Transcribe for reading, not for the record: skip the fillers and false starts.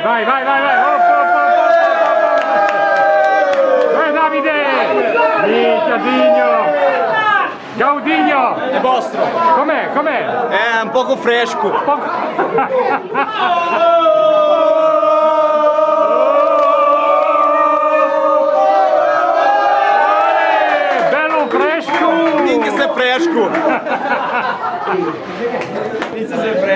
vai, vai, vai, vai, vai. Oh, oh, oh, oh, oh. Vai Davide! Sì, Gaudinho! Gaudinho! È vostro! Com'è? Com'è? È un poco fresco! Fresco! Ninguém se fresco!